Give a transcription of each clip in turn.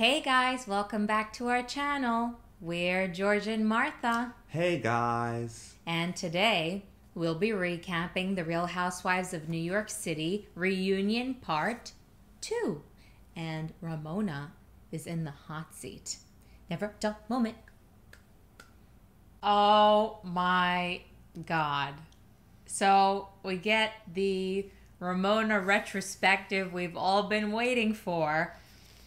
Hey guys, welcome back to our channel. We're George and Martha. Hey guys. And today we'll be recapping The Real Housewives of New York City Reunion Part 2. And Ramona is in the hot seat. Never dull moment. Oh my God. So we get the Ramona retrospective we've all been waiting for.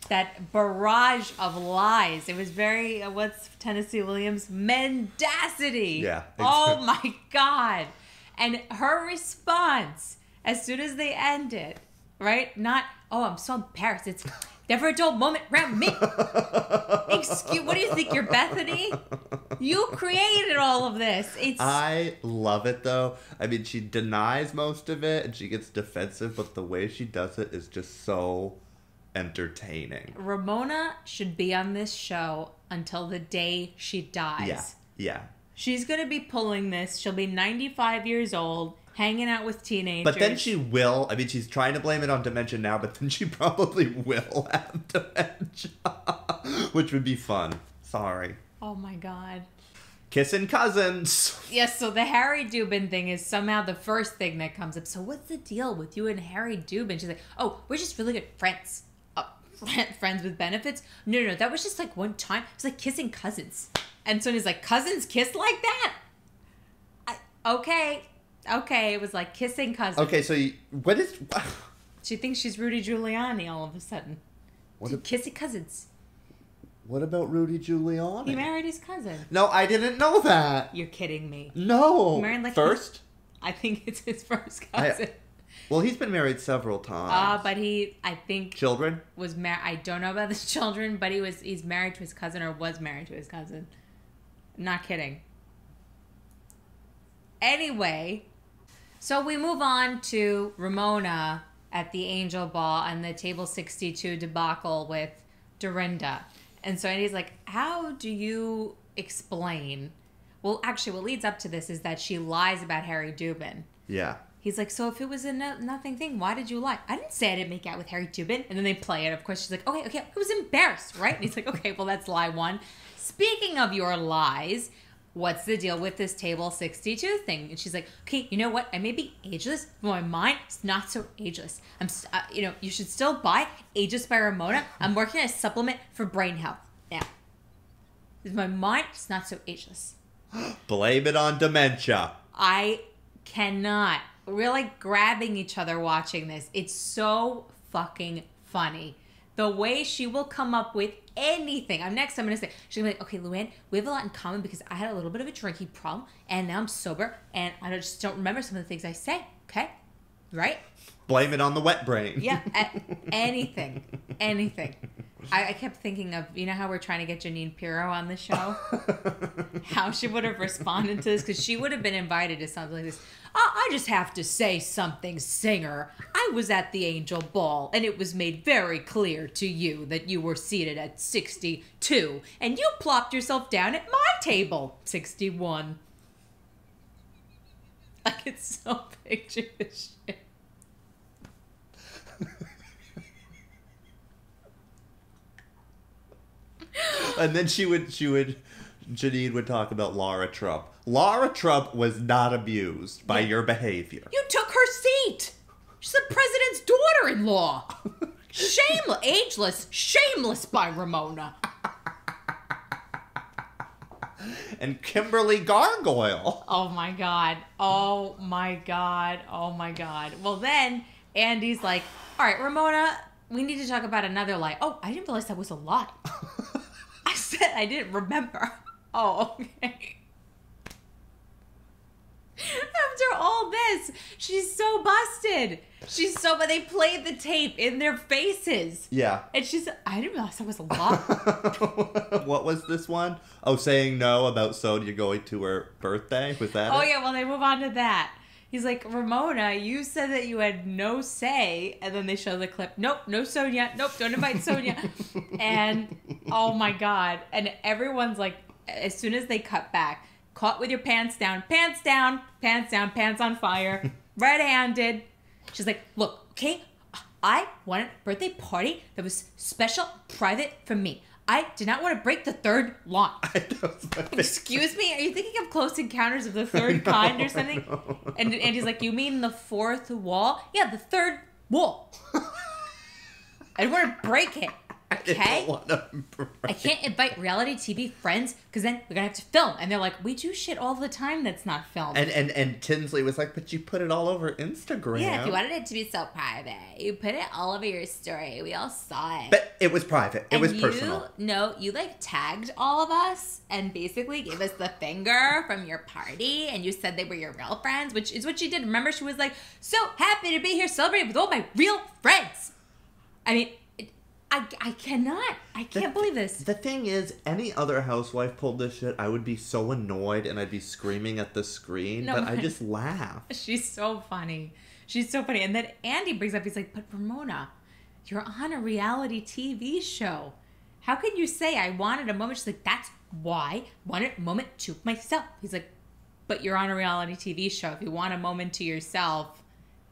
That barrage of lies. It was very, what's Tennessee Williams? Mendacity. Yeah. Oh my God. And her response, as soon as they end it, right? Not, oh, I'm so embarrassed. It's never a dull moment around me. Excuse, what do you think? You're Bethenny? You created all of this. It's. I love it though. I mean, she denies most of it and she gets defensive, but the way she does it is just so entertaining. Ramona should be on this show until the day she dies. Yeah. She's going to be pulling this. She'll be 95 years old, hanging out with teenagers. But then she will. I mean, she's trying to blame it on dementia now, but then she probably will have dementia, which would be fun. Sorry. Oh, my God. Kissing cousins. Yes, so the Harry Dubin thing is somehow the first thing that comes up. So what's the deal with you and Harry Dubin? She's like, oh, we're just really good friends. Friends with benefits? No, that was just like one time. It's like kissing cousins. And so he's like, cousins kiss like that? Okay, it was like kissing cousins. Okay, so what is... She thinks she's Rudy Giuliani all of a sudden. Kissing cousins. What about Rudy Giuliani? He married his cousin. No, I didn't know that. You're kidding me. No. Married like first? I think it's his first cousin. Well, he's been married several times. But he, I think... Children? Was I don't know about his children, but he's married to his cousin or was married to his cousin. Not kidding. Anyway, so we move on to Ramona at the Angel Ball and the Table 62 debacle with Dorinda. And so Andy's like, how do you explain? Well, actually, what leads up to this is that she lies about Harry Dubin. Yeah. He's like, so if it was a nothing thing, why did you lie? I didn't say I didn't make out with Harry Dubin. And then they play it. Of course, she's like, okay, I was embarrassed, right? And he's like, okay, well, that's lie one. Speaking of your lies, what's the deal with this Table 62 thing? And she's like, okay, you know what? I may be ageless, but my mind is not so ageless. You should still buy Ageless by Ramona. I'm working on a supplement for brain health now. My mind is not so ageless. Blame it on dementia. I cannot. We're like grabbing each other watching this. It's so fucking funny. The way she will come up with anything. I'm going to say, she's going to be like, okay, Luann, we have a lot in common because I had a little bit of a drinking problem and now I'm sober and I just don't remember some of the things I say. Okay? Right? Blame it on the wet brain. Yeah. Anything. Anything. I kept thinking of, you know how we're trying to get Jeanine Pirro on the show? How she would have responded to this, because she would have been invited to something like this. I just have to say something, singer. I was at the Angel Ball, and it was made very clear to you that you were seated at 62, and you plopped yourself down at my table, 61. I could so picture this shit. And then Jeanine would talk about Lara Trump. Lara Trump was not abused by your behavior. You took her seat. She's the president's daughter-in-law. Shameless, ageless, shameless by Ramona. And Kimberly Gargoyle. Oh my God. Oh my God. Oh my God. Well then, Andy's like, all right, Ramona, we need to talk about another lie. Oh, I didn't realize that was a lie. I said I didn't remember. Oh, okay. After all this, she's so busted. She's so, but they played the tape in their faces. Yeah. And she said, I didn't realize that was a lie. What was this one? Oh, saying no about Sonia going to her birthday? Was that it? Yeah, well, they move on to that. He's like, Ramona, you said that you had no say. And then they show the clip. Nope, no Sonja. Nope, don't invite Sonja. And, oh my God. And everyone's like, as soon as they cut back, caught with your pants down, pants down, pants down, pants on fire, red-handed. She's like, look, okay, I wanted a birthday party that was special, private for me. I did not want to break the third law. Excuse me? Are you thinking of Close Encounters of the Third Kind or something? And Andy's like, you mean the fourth wall? Yeah, the third wall. I didn't want to break it. Okay? I can't invite reality TV friends because then we're going to have to film. And they're like, we do shit all the time that's not filmed. And Tinsley was like, but you put it all over Instagram. Yeah, if you wanted it to be so private, you put it all over your story. We all saw it. But it was private. It was personal. No, you like tagged all of us and basically gave us the finger from your party and you said they were your real friends, which is what she did. Remember, she was like, so happy to be here celebrating with all my real friends. I mean... I can't believe this. The thing is, any other housewife pulled this shit, I would be so annoyed and I'd be screaming at the screen, no, but I just laugh. She's so funny. She's so funny. And then Andy brings up, he's like, but Ramona, you're on a reality TV show. How can you say I wanted a moment? She's like, that's why I wanted a moment to myself. He's like, but you're on a reality TV show. If you want a moment to yourself,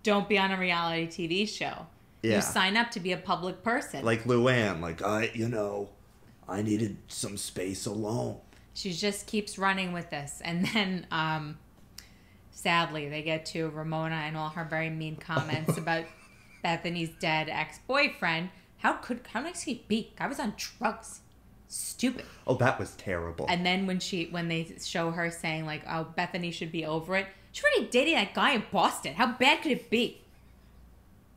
don't be on a reality TV show. Yeah. You sign up to be a public person. Like Luann, like, I needed some space alone. She just keeps running with this. And then, sadly, they get to Ramona and all her very mean comments about Bethenny's dead ex-boyfriend. How nice could he be? I was on drugs. Stupid. Oh, that was terrible. And then when they show her saying, like, oh, Bethenny should be over it. She already dated that guy in Boston. How bad could it be?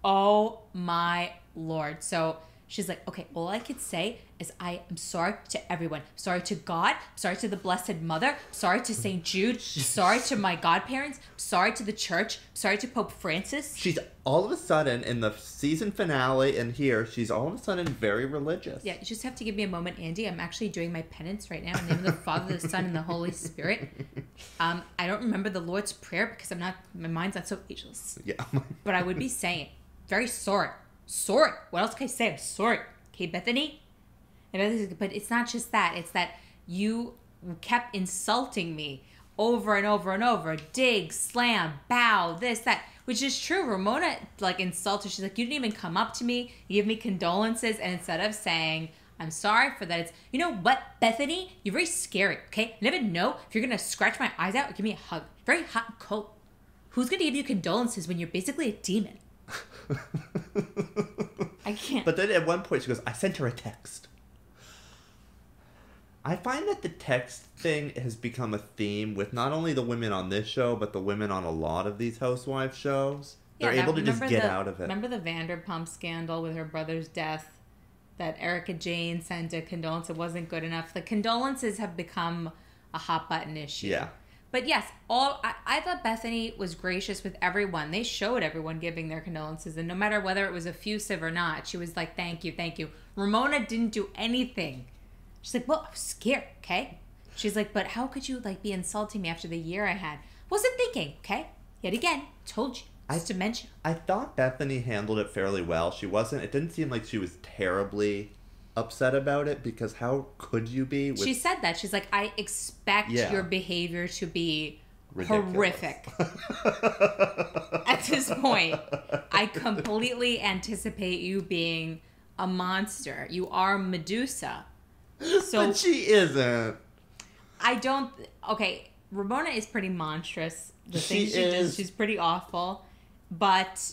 Oh my Lord. So she's like, okay, all I could say is I am sorry to everyone. Sorry to God. Sorry to the Blessed Mother. Sorry to St. Jude. Sorry to my godparents. Sorry to the church. Sorry to Pope Francis. She's all of a sudden in the season finale and here, she's all of a sudden very religious. Yeah, you just have to give me a moment, Andy. I'm actually doing my penance right now in the name of the Father, the Son, and the Holy Spirit. I don't remember the Lord's Prayer because my mind's not so ageless. Yeah. But I would be saying, very sorry. Sorry. What else can I say? I'm sorry. Okay, Bethenny? But it's not just that. It's that you kept insulting me over and over and over. Dig, slam, bow, this, that. Which is true. Ramona, like, insulted. She's like, you didn't even come up to me. You give me condolences. And instead of saying, I'm sorry for that, it's, you know what, Bethenny? You're very scary, okay? I never know if you're going to scratch my eyes out or give me a hug. Very hot and cold. Who's going to give you condolences when you're basically a demon? I can't. But then at one point she goes, I sent her a text. I find that the text thing has become a theme with not only the women on this show, but the women on a lot of these housewife shows. Yeah, they're able to just get out of it. Remember the Vanderpump scandal with her brother's death? That Erica Jane sent a condolence. It wasn't good enough. The condolences have become a hot button issue. Yeah. But yes, I thought Bethenny was gracious with everyone. They showed everyone giving their condolences. And no matter whether it was effusive or not, she was like, thank you, thank you. Ramona didn't do anything. She's like, well, I was scared, okay? She's like, but how could you like be insulting me after the year I had? Wasn't thinking, okay? Yet again, told you. It's dementia. I thought Bethenny handled it fairly well. It didn't seem like she was terribly upset about it, because how could you be? She said that. She's like, I expect your behavior to be ridiculous. Horrific. At this point, I completely anticipate you being a monster. You are Medusa. So but she isn't. Okay, Ramona is pretty monstrous. The thing she does, she's pretty awful. But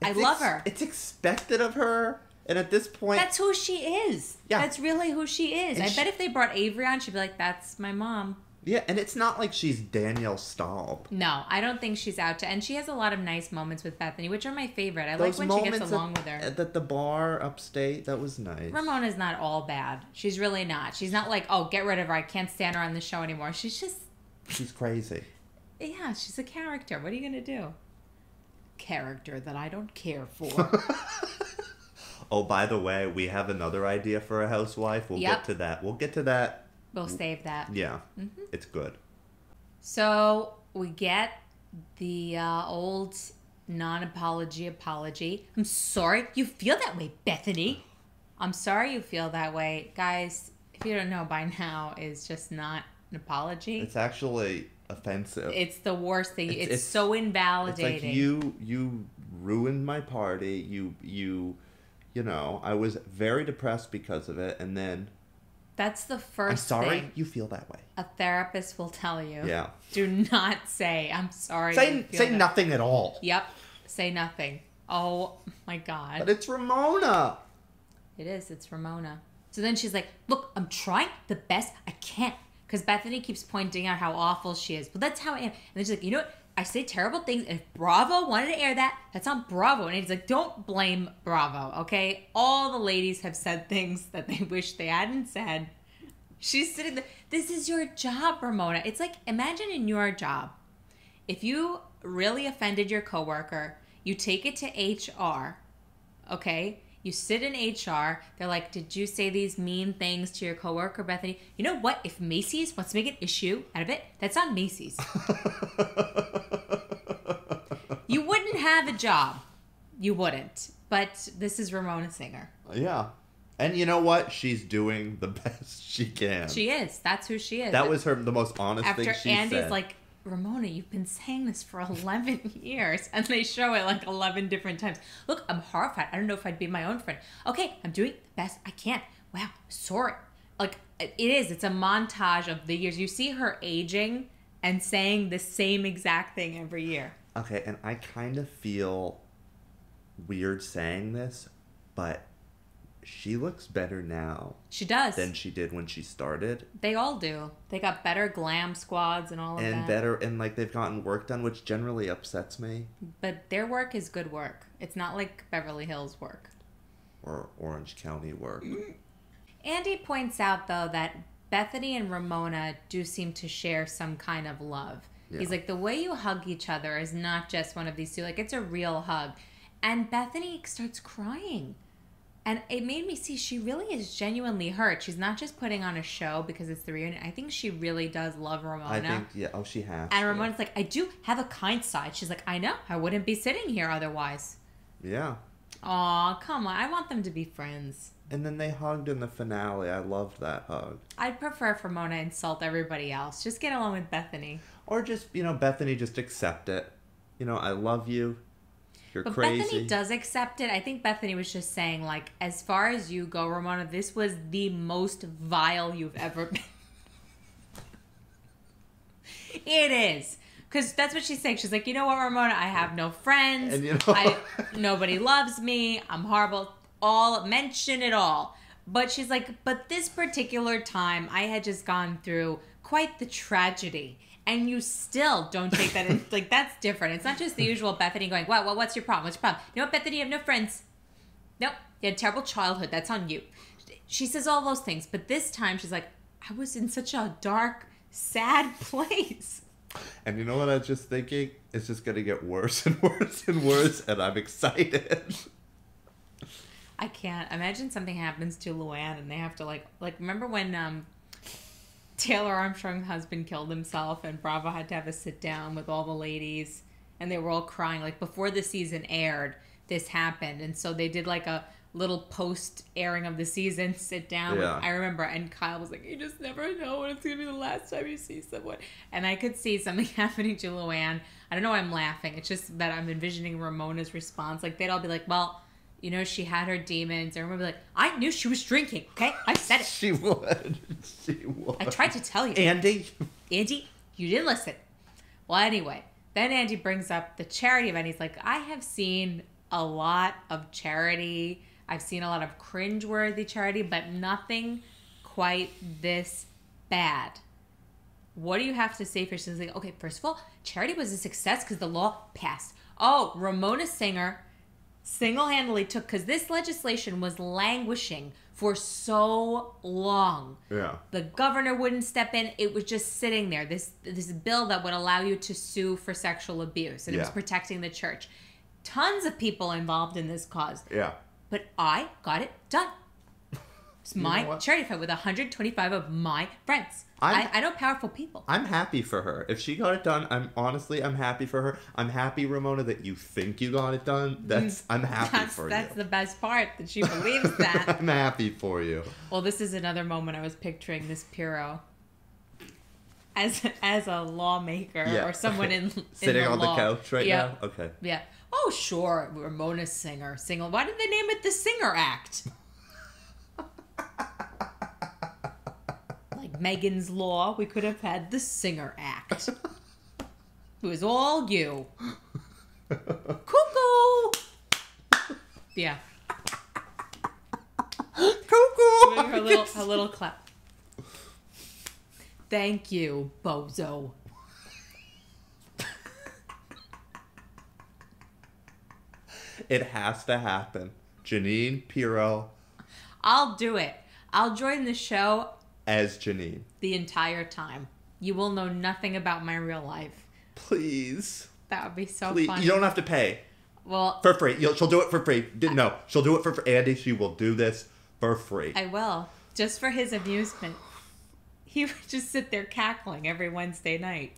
I love her. It's expected of her. And at this point... That's who she is. Yeah. That's really who she is. I bet if they brought Avery on, she'd be like, that's my mom. Yeah, and it's not like she's Danielle Staub. No, I don't think she's out to... And she has a lot of nice moments with Bethenny, which are my favorite. I like when she gets along with her. At the bar upstate, that was nice. Ramona's not all bad. She's really not. She's not like, oh, get rid of her. I can't stand her on the show anymore. She's just... She's crazy. Yeah, she's a character. What are you going to do? Character that I don't care for. Oh, by the way, we have another idea for a housewife. We'll get to that. We'll get to that. We'll save that. Yeah. Mm-hmm. It's good. So we get the old non-apology apology. I'm sorry you feel that way, Bethenny. I'm sorry you feel that way. Guys, if you don't know by now, it's just not an apology. It's actually offensive. It's the worst thing. It's so invalidating. It's like you ruined my party. You know, I was very depressed because of it. And then... That's the first thing. You feel that way. A therapist will tell you. Yeah. Do not say, I'm sorry. Say nothing at all. Yep. Say nothing. Oh, my God. But it's Ramona. It is. It's Ramona. So then she's like, look, I'm trying the best I can. Because Bethenny keeps pointing out how awful she is. Well, that's how I am. And then she's like, you know what? I say terrible things. And if Bravo wanted to air that, that's on Bravo. And he's like, don't blame Bravo, okay? All the ladies have said things that they wish they hadn't said. She's sitting there. This is your job, Ramona. It's like, imagine in your job, if you really offended your coworker, you take it to HR, okay? You sit in HR. They're like, did you say these mean things to your coworker, Bethenny? You know what? If Macy's wants to make an issue out of it, that's on Macy's. You wouldn't have a job. You wouldn't. But this is Ramona Singer. Yeah. And you know what? She's doing the best she can. She is. That's who she is. That was her the most honest thing she said. After Andy's like, Ramona, you've been saying this for 11 years. And they show it like 11 different times. Look, I'm horrified. I don't know if I'd be my own friend. Okay, I'm doing the best I can. Wow, sorry. Like, it is. It's a montage of the years. You see her aging and saying the same exact thing every year. Okay, and I kind of feel weird saying this, but she looks better now. She does. Than she did when she started. They all do. They got better glam squads and all of that. And better, and like they've gotten work done, which generally upsets me. But their work is good work. It's not like Beverly Hills work. Or Orange County work. Andy points out, though, that Bethenny and Ramona do seem to share some kind of love. Yeah. He's like, the way you hug each other is not just one of these two. Like, it's a real hug. And Bethenny starts crying. And it made me see she really is genuinely hurt. She's not just putting on a show because it's the reunion. I think she really does love Ramona. I think, yeah. Oh, she has. And Ramona's like, I do have a kind side. She's like, I know. I wouldn't be sitting here otherwise. Yeah. Aw, come on. I want them to be friends. And then they hugged in the finale. I loved that hug. I'd prefer if Ramona insult everybody else. Just get along with Bethenny. Or just, you know, Bethenny, just accept it. You know, I love you. You're but crazy. Bethenny does accept it. I think Bethenny was just saying, like, as far as you go, Ramona, this was the most vile you've ever been. It is. Because that's what she's saying. She's like, you know what, Ramona? I have no friends. And you know nobody loves me. I'm horrible. Mention it all. But she's like, but this particular time, I had just gone through quite the tragedy. And you still don't take that in. Like, that's different. It's not just the usual Bethenny going, wow, well, what's your problem? What's your problem? You know what, Bethenny, you have no friends. Nope. You had a terrible childhood. That's on you. She says all those things. But this time, she's like, I was in such a dark, sad place. And you know what I was just thinking? It's just going to get worse and worse and worse. And I'm excited. I can't. Imagine something happens to Luann and they have to, like remember when... Taylor Armstrong's husband killed himself and Bravo had to have a sit down with all the ladies and they were all crying. Like before the season aired, this happened. And so they did like a little post airing of the season sit down. Yeah. I remember. And Kyle was like, you just never know when it's going to be the last time you see someone. And I could see something happening to Luann. I don't know why I'm laughing. It's just that I'm envisioning Ramona's response. Like they'd all be like, well, you know, she had her demons. I remember, like, I knew she was drinking, okay? I said it. She would. She would. I tried to tell you. Andy. Andy, you didn't listen. Well, anyway, then Andy brings up the charity event. He's like, I have seen a lot of charity. I've seen a lot of cringeworthy charity, but nothing quite this bad. What do you have to say for yourself? Like, okay, first of all, charity was a success because the law passed. Oh, Ramona Singer... single-handedly took, because this legislation was languishing for so long. Yeah. The governor wouldn't step in. It was just sitting there. This bill that would allow you to sue for sexual abuse, and it was protecting the church. Tons of people involved in this cause. Yeah. But I got it done. It's my charity fight with 125 of my friends. I know powerful people. I'm happy for her. If she got it done, I'm happy for her. I'm happy, Ramona, that you think you got it done. I'm happy for you. That's the best part, that she believes that. I'm happy for you. Well, this is another moment I was picturing this Pirro as a lawmaker or someone in sitting on the couch right now. Okay. Yeah. Oh, sure. Ramona Singer. Single. Why did they name it the Singer Act? Like Megan's Law, we could have had the Singer Act. It was all you. Cuckoo! Yeah. Cuckoo! Her little clap. Thank you, bozo. It has to happen. Jeanine Pirro. I'll do it. I'll join the show as Jeanine the entire time. You will know nothing about my real life. Please. That would be so fun. You don't have to pay. Well, for free. She'll do it for free. No, she'll do it for free. Andy, she will do this for free. I will. Just for his amusement. He would just sit there cackling every Wednesday night.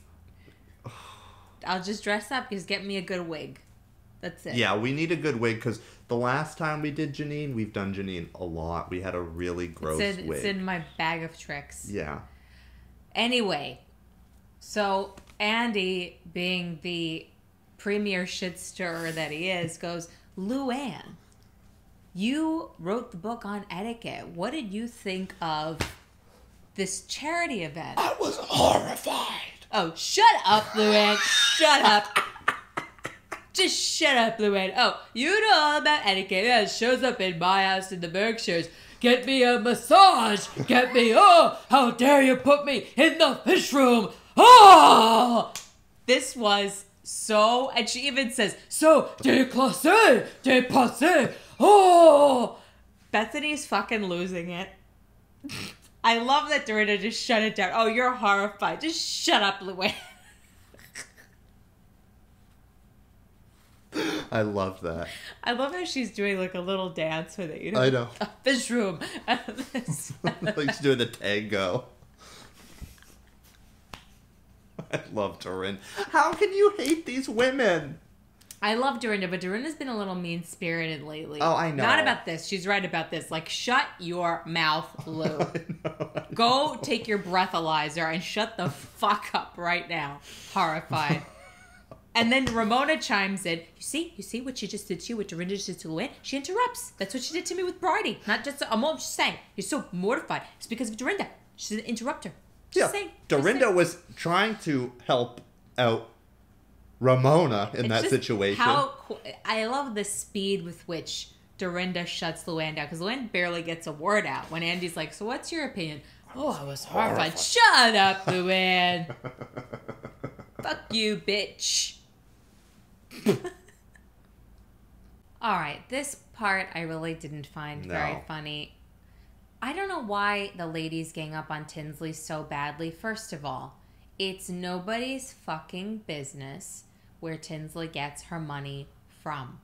I'll just dress up. Just get me a good wig. That's it. Yeah, we need a good wig because the last time we did Jeanine, we've done Jeanine a lot. We had a really gross wig. It's in my bag of tricks. Yeah. Anyway, so Andy, being the premier shit stirrer that he is, goes, Luann, you wrote the book on etiquette. What did you think of this charity event? I was horrified. Oh, shut up, Luann. Shut up. Just shut up, Luann. Oh, you know all about etiquette. Yeah, it shows up in my house in the Berkshires. Get me a massage. Get me, oh, how dare you put me in the fish room. Oh! This was so, and she even says, so déclassé, dépassé, oh! Bethenny's fucking losing it. I love that Dorinda just shut it down. Oh, you're horrified. Just shut up, Luann. I love that. I love how she's doing like a little dance with it. You know? I know. This room. Like she's doing the tango. I love Dorinda. How can you hate these women? I love Dorinda, but Dorinda's been a little mean-spirited lately. Oh, I know. Not about this. She's right about this. Like, shut your mouth, Lou. I know. Go take your breathalyzer and shut the fuck up right now. Horrified. And then Ramona chimes in. You see what she just did to you, what Dorinda just did to Luann? She interrupts. That's what she did to me with Bridie. Not just a moment. Just saying. You're so mortified. It's because of Dorinda. She's an interrupter. Just yeah, saying, Dorinda was trying to help out Ramona in that situation. I love the speed with which Dorinda shuts Luann down because Luann barely gets a word out when Andy's like, so what's your opinion? I was horrified. Shut up, Luann. Fuck you, bitch. All right, this part I really didn't find very funny. I don't know why the ladies gang up on Tinsley so badly. First of all, it's nobody's fucking business where Tinsley gets her money from.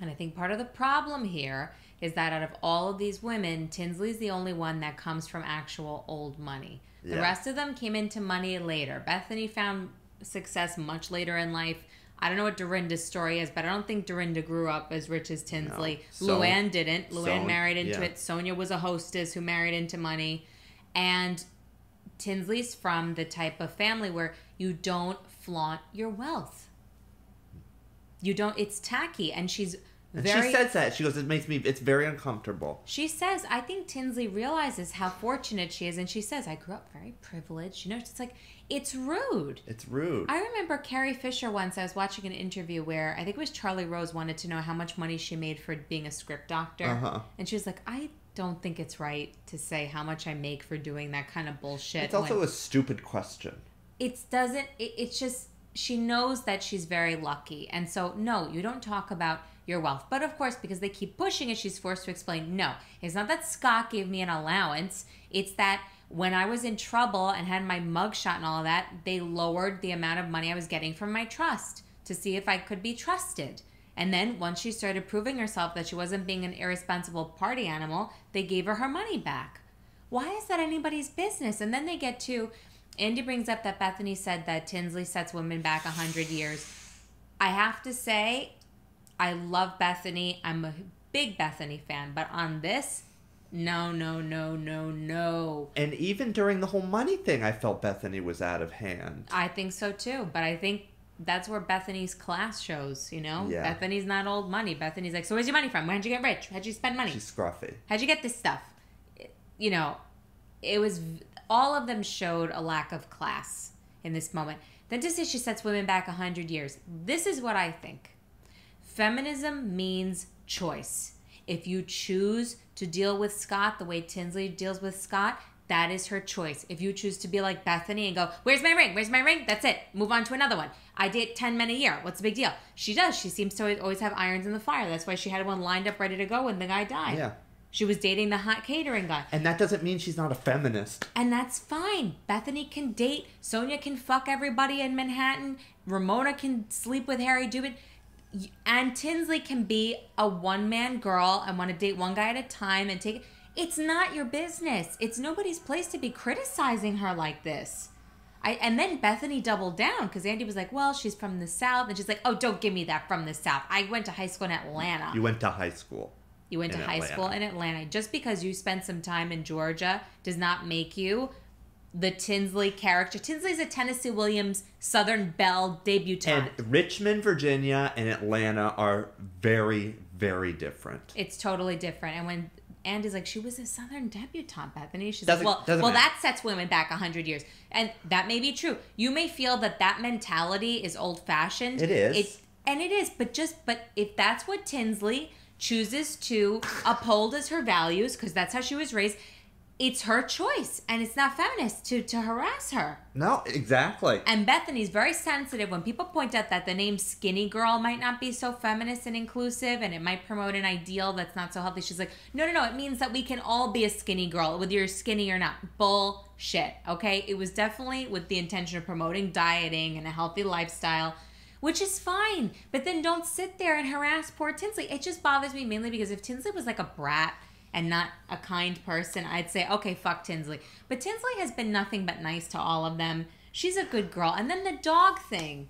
And I think part of the problem here is that out of all of these women, Tinsley's the only one that comes from actual old money. The rest of them came into money later. Bethenny found success much later in life. I don't know what Dorinda's story is, but I don't think Dorinda grew up as rich as Tinsley. No. Luann didn't. Luann married into it. Sonja was a hostess who married into money. And Tinsley's from the type of family where you don't flaunt your wealth. You don't. It's tacky. And she's very... And she says that. She goes, it's very uncomfortable. She says, I think Tinsley realizes how fortunate she is. And she says, I grew up very privileged. You know, it's like... It's rude. It's rude. I remember Carrie Fisher once, I was watching an interview where, I think it was Charlie Rose wanted to know how much money she made for being a script doctor. And she was like, I don't think it's right to say how much I make for doing that kind of bullshit. It's also a stupid question. It's just, she knows that she's very lucky. And so, no, you don't talk about your wealth. But of course, because they keep pushing it, she's forced to explain, no, it's not that Scott gave me an allowance. It's that... When I was in trouble and had my mugshot and all of that, they lowered the amount of money I was getting from my trust to see if I could be trusted. And then once she started proving herself that she wasn't being an irresponsible party animal, they gave her money back. Why is that anybody's business? And then they get to, Andy brings up that Bethenny said that Tinsley sets women back 100 years. I have to say, I love Bethenny. I'm a big Bethenny fan, but on this... No, no, no, no, no. And even during the whole money thing, I felt Bethenny was out of hand. I think so, too. But I think that's where Bethenny's class shows, you know? Yeah. Bethenny's not old money. Bethenny's like, so where's your money from? When'd you get rich? How'd you spend money? She's scruffy. How'd you get this stuff? You know, it was, all of them showed a lack of class in this moment. Then to say she sets women back 100 years. This is what I think. Feminism means choice. If you choose to deal with Scott the way Tinsley deals with Scott, that is her choice. If you choose to be like Bethenny and go, where's my ring? Where's my ring? That's it. Move on to another one. I date 10 men a year. What's the big deal? She does. She seems to always have irons in the fire. That's why she had one lined up ready to go when the guy died. Yeah. She was dating the hot catering guy. And that doesn't mean she's not a feminist. And that's fine. Bethenny can date. Sonja can fuck everybody in Manhattan. Ramona can sleep with Harry Dubin. And Tinsley can be a one-man girl and want to date one guy at a time and take it. It's not your business. It's nobody's place to be criticizing her like this. And then Bethenny doubled down because Andy was like, well, she's from the South. And she's like, oh, don't give me that from the South. I went to high school in Atlanta. You went to high school. You went to high school in Atlanta. Just because you spent some time in Georgia does not make you the Tinsley character. Tinsley's a Tennessee Williams Southern Belle debutante. And Richmond, Virginia, and Atlanta are very, very different. It's totally different. And when Andy's like, she was a Southern debutante, Bethenny. She's doesn't, like, well that sets women back 100 years. And that may be true. You may feel that that mentality is old-fashioned. It is. It is. But if that's what Tinsley chooses to uphold as her values, because that's how she was raised, it's her choice. And it's not feminist to harass her. No, exactly. And Bethenny's very sensitive when people point out that the name Skinny Girl might not be so feminist and inclusive and it might promote an ideal that's not so healthy. She's like, no. It means that we can all be a skinny girl, whether you're skinny or not. Bullshit, okay? It was definitely with the intention of promoting dieting and a healthy lifestyle, which is fine. But then don't sit there and harass poor Tinsley. It just bothers me mainly because if Tinsley was like a brat and not a kind person, I'd say, okay, fuck Tinsley. But Tinsley has been nothing but nice to all of them. She's a good girl. And then the dog thing.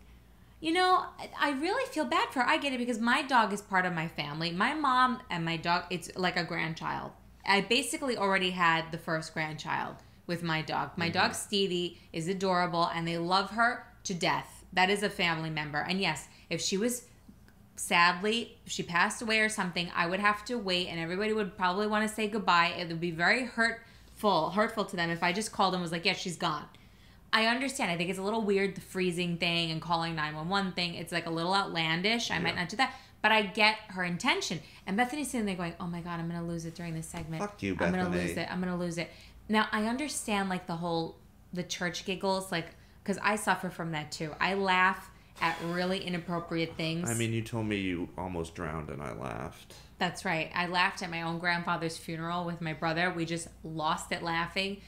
You know, I really feel bad for her. I get it because my dog is part of my family. My mom and my dog, it's like a grandchild. I basically already had the first grandchild with my dog. My dog, Stevie, is adorable, and they love her to death. That is a family member. And yes, if she was... Sadly, if she passed away or something, I would have to wait and everybody would probably want to say goodbye. It would be very hurtful to them if I just called and was like, yeah, she's gone. I understand. I think it's a little weird, the freezing thing and calling 911 thing. It's like a little outlandish. I might not do that. But I get her intention. And Bethenny's sitting there going, oh my God, I'm going to lose it during this segment. Fuck you, Bethenny. I'm going to lose it. I'm going to lose it. Now, I understand like the church giggles, like, because I suffer from that too. I laugh at really inappropriate things. I mean, you told me you almost drowned and I laughed. That's right. I laughed at my own grandfather's funeral with my brother. We just lost it laughing.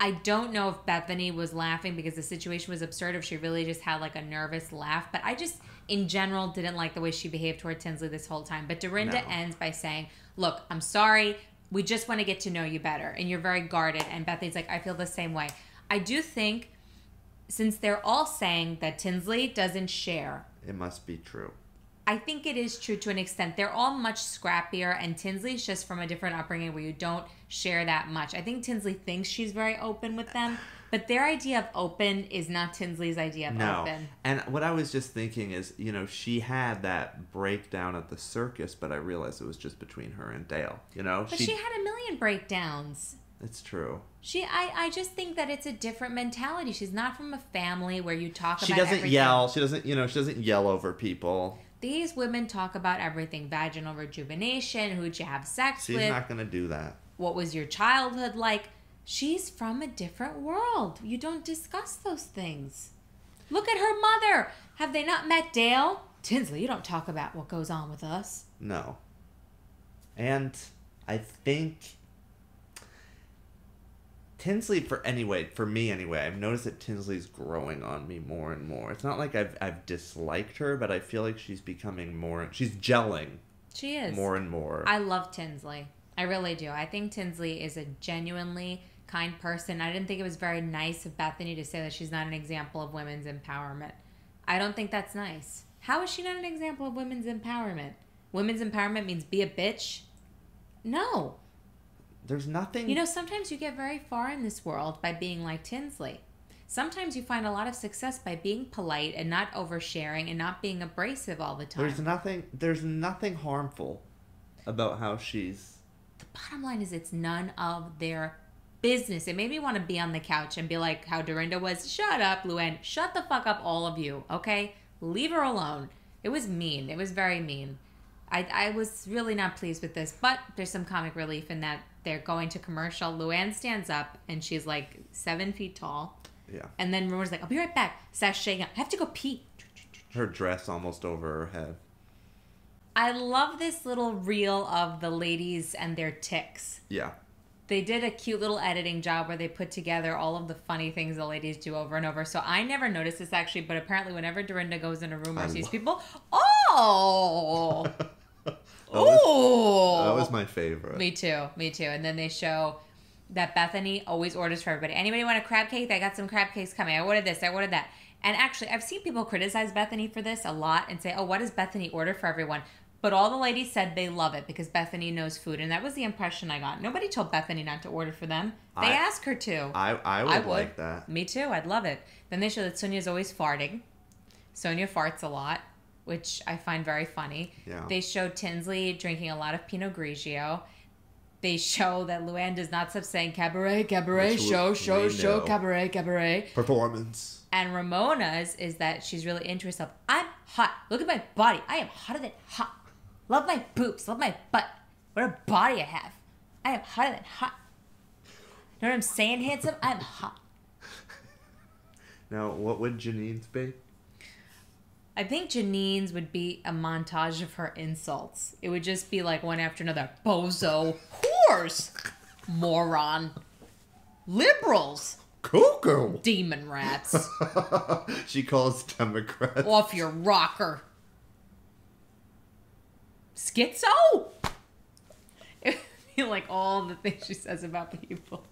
I don't know if Bethenny was laughing because the situation was absurd, if she really just had like a nervous laugh. But I just, in general, didn't like the way she behaved toward Tinsley this whole time. But Dorinda ends by saying, look, I'm sorry. We just want to get to know you better. And you're very guarded. And Bethenny's like, I feel the same way. I do think, since they're all saying that Tinsley doesn't share, it must be true. I think it is true to an extent. They're all much scrappier, and Tinsley's just from a different upbringing where you don't share that much. I think Tinsley thinks she's very open with them, but their idea of open is not Tinsley's idea of open. And what I was just thinking is, you know, she had that breakdown at the circus, but I realized it was just between her and Dale. You know, but she had a million breakdowns. It's true. I just think that it's a different mentality. She's not from a family where you talk about everything. She doesn't yell. She doesn't yell over people. These women talk about everything. Vaginal rejuvenation, who'd you have sex with. She's not going to do that. What was your childhood like? She's from a different world. You don't discuss those things. Look at her mother. Have they not met Dale? Tinsley, you don't talk about what goes on with us. No. And I think Tinsley, for me anyway, I've noticed that Tinsley's growing on me more and more. It's not like I've disliked her, but I feel like she's becoming more, she's gelling. She is. More and more. I love Tinsley. I really do. I think Tinsley is a genuinely kind person. I didn't think it was very nice of Bethenny to say that she's not an example of women's empowerment. I don't think that's nice. How is she not an example of women's empowerment? Women's empowerment means be a bitch? No. There's nothing. You know, sometimes you get very far in this world by being like Tinsley. Sometimes you find a lot of success by being polite and not oversharing and not being abrasive all the time. There's nothing harmful about how she's... The bottom line is it's none of their business. It made me want to be on the couch and be like how Dorinda was, shut up, Luann. Shut the fuck up, all of you, okay? Leave her alone. It was mean. It was very mean. I was really not pleased with this, but there's some comic relief in that they're going to commercial. Luann stands up, and she's like 7 feet tall. Yeah. And then Ramona's like, I'll be right back. Sashaying up. I have to go pee. Her dress almost over her head. I love this little reel of the ladies and their tics. Yeah. They did a cute little editing job where they put together all of the funny things the ladies do over and over. So I never noticed this, actually, but apparently whenever Dorinda goes in a room or sees people, oh! That was my favorite. Me too. And then they show that Bethenny always orders for everybody. Anybody want a crab cake? I got some crab cakes coming. I ordered this. I ordered that. And actually, I've seen people criticize Bethenny for this a lot and say, oh, what does Bethenny order for everyone? But all the ladies said they love it because Bethenny knows food. And that was the impression I got. Nobody told Bethenny not to order for them. They asked her to. I would like that. Me too. I'd love it. Then they show that Sonja's always farting. Sonja farts a lot, which I find very funny. Yeah. They show Tinsley drinking a lot of Pinot Grigio. They show that Luann does not stop saying cabaret, cabaret, show, cabaret, cabaret. Performance. And Ramona's is that she's really into herself. I'm hot. Look at my body. I am hotter than hot. Love my boobs. Love my butt. What a body I have. I am hotter than hot. You know what I'm saying, handsome? I'm hot. Now, what would Jeanine's be? I think Jeanine's would be a montage of her insults. It would just be like one after another. Bozo. Whores. Moron. Liberals. Cuckoo. Demon rats. She calls Democrats. Off your rocker. Schizo. It would be like all the things she says about people.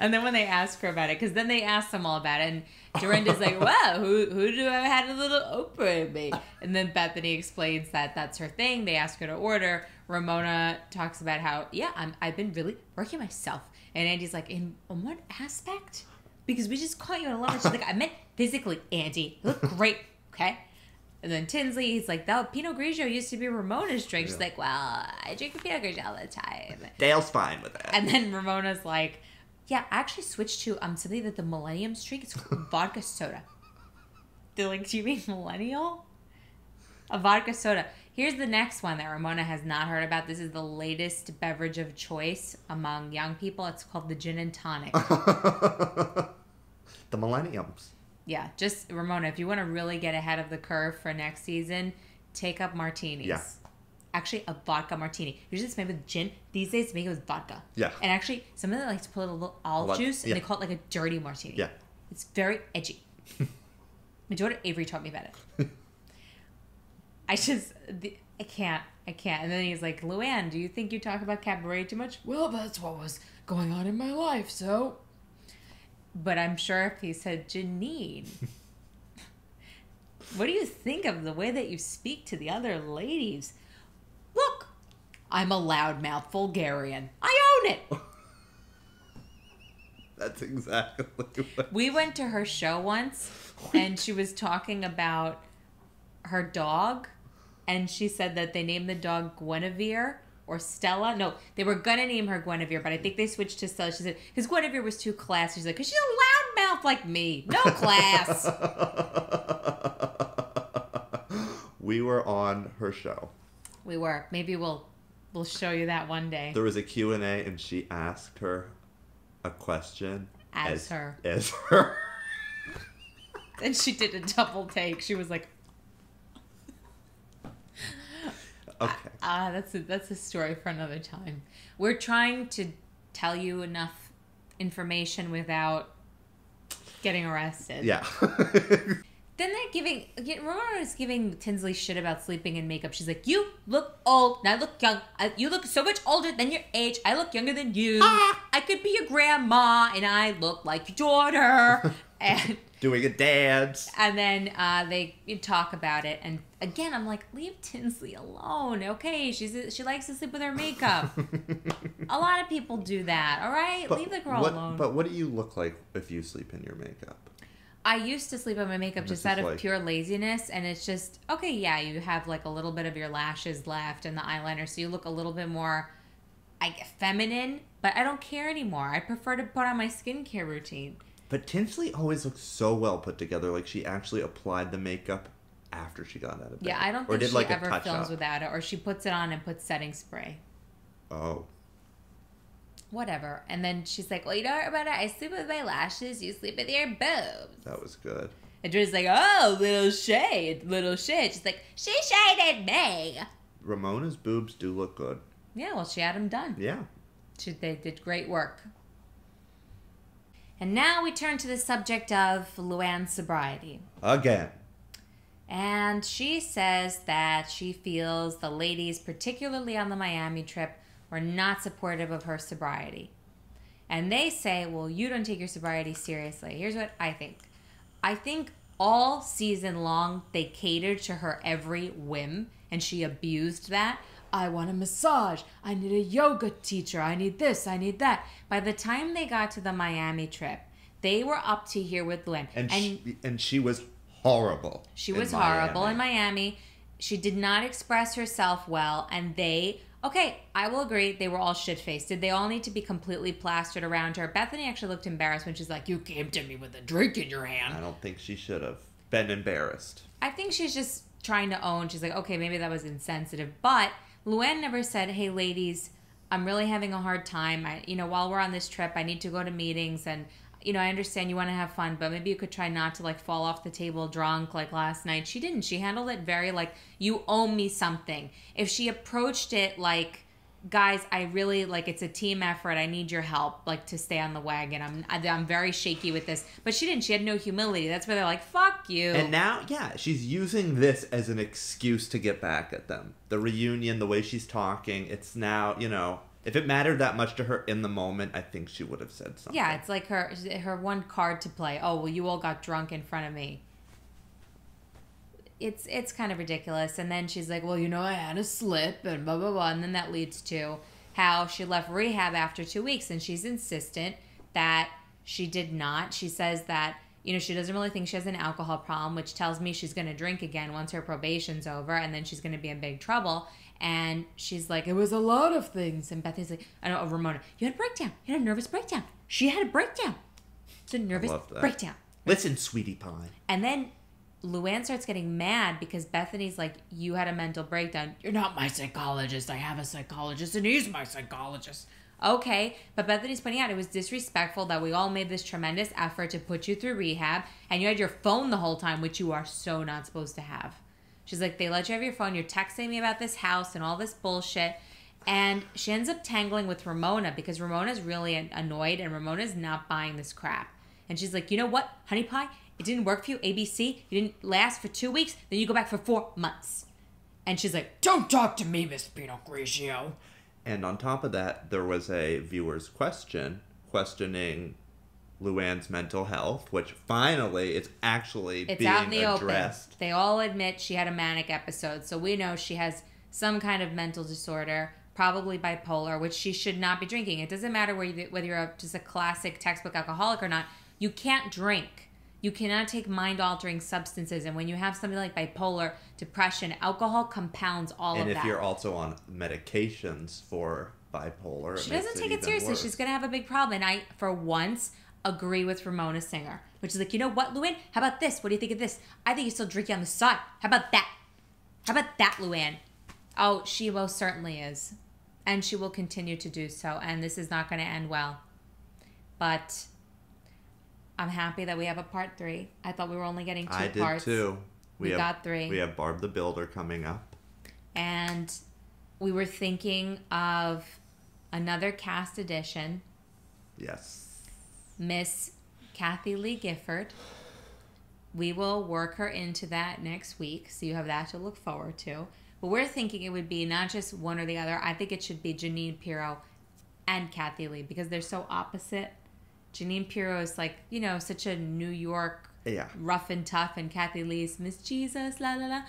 And then when they ask her about it, because then they ask them all about it, and Dorinda's like, wow, who do I had a little Oprah in me? And then Bethenny explains that that's her thing. They ask her to order. Ramona talks about how, yeah, I've been really working myself. And Andy's like, in what aspect? Because we just caught you in a love. She's like, I meant physically, Andy. You look great, okay? And then Tinsley, he's like, that Pinot Grigio used to be Ramona's drink. Yeah. She's like, well, I drink Pinot Grigio all the time. Dale's fine with it. And then Ramona's like, yeah, I actually switched to something that the millenniums drink. It's called vodka soda. They're like, do you mean millennial? A vodka soda. Here's the next one that Ramona has not heard about. This is the latest beverage of choice among young people. It's called the gin and tonic. The millenniums. Yeah, just, Ramona, if you want to really get ahead of the curve for next season, take up martinis. Yeah. Actually, a vodka martini. Usually it's made with gin. These days, it's made with vodka. Yeah. And actually, some of them like to put a little olive juice, and yeah, they call it like a dirty martini. Yeah. It's very edgy. My daughter Avery taught me about it. I can't. And then he's like, Luann, do you think you talk about cabaret too much? Well, that's what was going on in my life, so... But I'm sure if he said, Jeanine, what do you think of the way that you speak to the other ladies? Look, I'm a loudmouth Vulgarian. I own it. That's exactly what... We went to her show once, and she was talking about her dog, and she said that they named the dog Guinevere. Or Stella. No, they were going to name her Guinevere, but I think they switched to Stella. She said, because Guinevere was too classy. She's like, because she's a loudmouth like me. No class. We were on her show. We were. Maybe we'll show you that one day. There was a Q&A, and she asked her a question. As her. And she did a double take. She was like... Okay. That's a story for another time. We're trying to tell you enough information without getting arrested. Yeah. Then they're giving... Ramona is giving Tinsley shit about sleeping and makeup. She's like, you look old and I look young. You look so much older than your age. I look younger than you. I could be your grandma and I look like your daughter. and doing a dance. And then they talk about it. And again, I'm like, leave Tinsley alone. Okay, she likes to sleep with her makeup. A lot of people do that, all right? But leave the girl alone. But what do you look like if you sleep in your makeup? I used to sleep on my makeup just out of pure laziness. And it's just, okay, yeah, you have like a little bit of your lashes left and the eyeliner. So you look a little bit more feminine. But I don't care anymore. I prefer to put on my skincare routine. But Tinsley always looks so well put together. Like, she actually applied the makeup after she got out of bed. Yeah, I don't think she ever films without it. Or she puts it on and puts setting spray. Oh. Whatever. And then she's like, well, you know what, Ramona? I sleep with my lashes. You sleep with your boobs. That was good. And Drew's like, oh, little shade, little shade. She's like, she shaded me. Ramona's boobs do look good. Yeah, well, she had them done. Yeah. They did great work. And now we turn to the subject of Luann's sobriety. Again. And she says that she feels the ladies, particularly on the Miami trip, were not supportive of her sobriety. And they say, well, you don't take your sobriety seriously. Here's what I think. I think all season long they catered to her every whim, and she abused that. I want a massage. I need a yoga teacher. I need this. I need that. By the time they got to the Miami trip, they were up to here with Luann. And she was horrible. She was horrible in Miami. She did not express herself well. And they, okay, I will agree, they were all shit-faced. Did they all need to be completely plastered around her? Bethenny actually looked embarrassed when she's like, you came to me with a drink in your hand. I don't think she should have been embarrassed. I think she's just trying to own. She's like, okay, maybe that was insensitive. But Luann never said, hey, ladies, I'm really having a hard time. While we're on this trip, I need to go to meetings. And, I understand you want to have fun, but maybe you could try not to, fall off the table drunk like last night. She didn't. She handled it very, you owe me something. If she approached it like, guys, I really, it's a team effort. I need your help, to stay on the wagon. I'm very shaky with this. But she didn't. She had no humility. That's where they're like, fuck you. And now, yeah, she's using this as an excuse to get back at them. The reunion, the way she's talking, it's now, if it mattered that much to her in the moment, I think she would have said something. Yeah, it's like her one card to play. Oh, well, you all got drunk in front of me. It's kind of ridiculous. And then she's like, well, I had a slip and blah, blah, blah. And then that leads to how she left rehab after 2 weeks. And she's insistent that she did not. She says that, she doesn't really think she has an alcohol problem, which tells me she's going to drink again once her probation's over. And then she's going to be in big trouble. And she's like, it was a lot of things. And Bethenny's like, I don't know, Ramona, you had a breakdown. You had a nervous breakdown. She had a breakdown. It's a nervous breakdown. Listen, sweetie pie. And then Luann starts getting mad because Bethenny's like, you had a mental breakdown. You're not my psychologist. I have a psychologist and he's my psychologist. Okay, but Bethenny's pointing out it was disrespectful that we all made this tremendous effort to put you through rehab and you had your phone the whole time, which you are so not supposed to have. She's like, they let you have your phone. You're texting me about this house and all this bullshit. And she ends up tangling with Ramona because Ramona's really annoyed and Ramona's not buying this crap. And she's like, you know what, honey pie? It didn't work for you, ABC. You didn't last for 2 weeks. Then you go back for 4 months. And she's like, don't talk to me, Miss Pinot Grigio. And on top of that, there was a viewer's question questioning Luann's mental health, which finally it's actually being out in the addressed. Open. They all admit she had a manic episode. So we know she has some kind of mental disorder, probably bipolar, which she should not be drinking. It doesn't matter whether you're just a classic textbook alcoholic or not. You can't drink. You cannot take mind-altering substances. And when you have something like bipolar, depression, alcohol compounds all of that. And if you're also on medications for bipolar, she doesn't take it seriously. She's going to have a big problem. And I, for once, agree with Ramona Singer, which is like, you know what, Luann? How about this? What do you think of this? I think you're still drinking on the side. How about that? How about that, Luann? Oh, she most certainly is. And she will continue to do so. And this is not going to end well. But I'm happy that we have a part 3. I thought we were only getting 2 parts. I did too. We got 3. We have Bob the Builder coming up. And we were thinking of another cast addition. Yes. Miss Kathie Lee Gifford. We will work her into that next week, so you have that to look forward to. But we're thinking it would be not just one or the other. I think it should be Jeanine Pirro and Kathie Lee because they're so opposite. Jeanine Pirro is like, you know, such a New York, yeah, rough and tough, and Kathie Lee's Miss Jesus, la la la.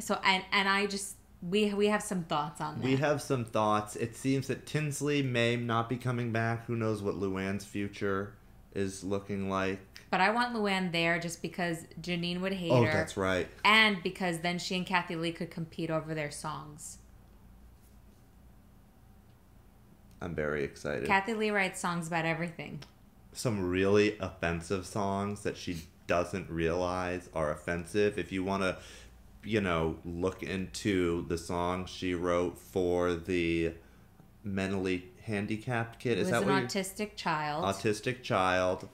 So and I just we have some thoughts on that. We have some thoughts. It seems that Tinsley may not be coming back. Who knows what Luann's future is looking like. But I want Luann there just because Jeanine would hate her. Oh, that's right. And because then she and Kathie Lee could compete over their songs. I'm very excited. Kathie Lee writes songs about everything. Some really offensive songs that she doesn't realize are offensive. If you want to, you know, look into the song she wrote for the mentally handicapped kid. Is that what an autistic child. Autistic child.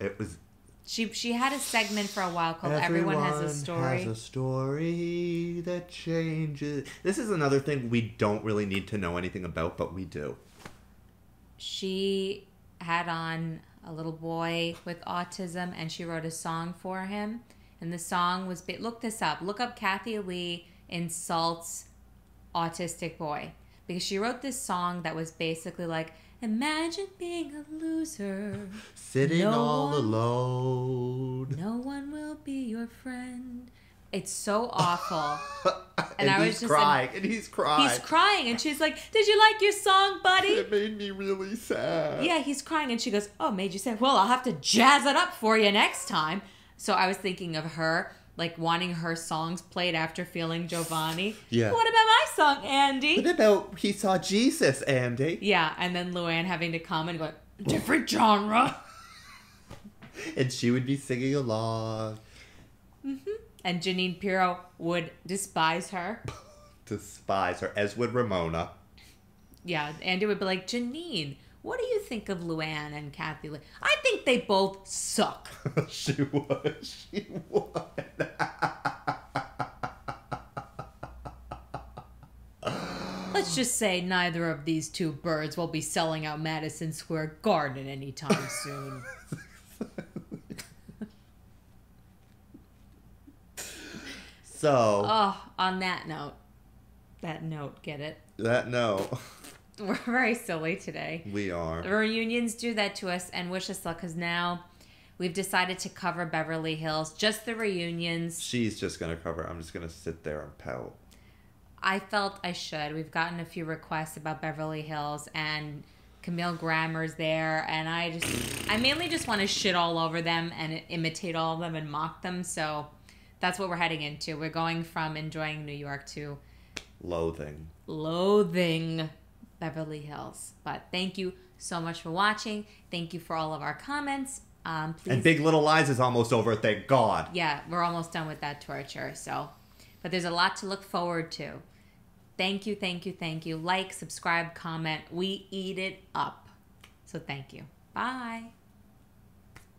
It was... She had a segment for a while called Everyone Has a Story. Everyone has a story that changes. This is another thing we don't really need to know anything about, but we do. She had on a little boy with autism, and she wrote a song for him. And the song was... Look this up. Look up Kathie Lee insults autistic boy. Because she wrote this song that was basically like... Imagine being a loser. Sitting all alone. No one will be your friend. It's so awful. and he's crying. He's crying. And she's like, did you like your song, buddy? It made me really sad. Yeah, he's crying. And she goes, oh, made you sad. Well, I'll have to jazz it up for you next time. So I was thinking of her, like, wanting her songs played after Feeling Giovanni. Yeah. What about my song, Andy? What about He Saw Jesus, Andy? Yeah, and then Luann having to come and go, different genre. And she would be singing along. Mm-hmm. And Jeanine Pirro would despise her. Despise her, as would Ramona. Yeah, Andy would be like, Jeanine, what do you think of Luann and Kathie Lee? I think they both suck. She would. She would. Let's just say neither of these two birds will be selling out Madison Square Garden anytime soon. So. Oh, on that note. That note, get it? That note. We're very silly today. We are. Reunions do that to us, and wish us luck, because now we've decided to cover Beverly Hills. Just the reunions. She's just going to cover. I'm just going to sit there and pout. I felt I should. We've gotten a few requests about Beverly Hills, and Camille Grammer's there, and I mainly just want to shit all over them and imitate all of them and mock them, so that's what we're heading into. We're going from enjoying New York to... Loathing. Loathing Beverly Hills. But thank you so much for watching. Thank you for all of our comments. Please. And Big Little Lies is almost over, thank God. Yeah, we're almost done with that torture, so... But there's a lot to look forward to. Thank you, thank you, thank you. Like, subscribe, comment. We eat it up. So thank you. Bye.